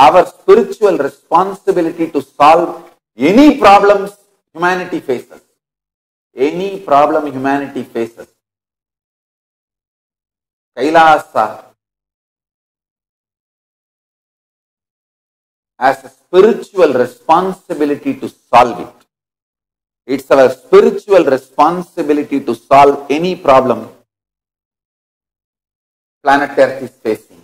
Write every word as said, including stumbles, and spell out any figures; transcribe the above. our spiritual responsibility to solve any problems humanity faces. Any problem humanity faces. Kailasa has a spiritual responsibility to solve it. It's our spiritual responsibility to solve any problem planet Earth is facing.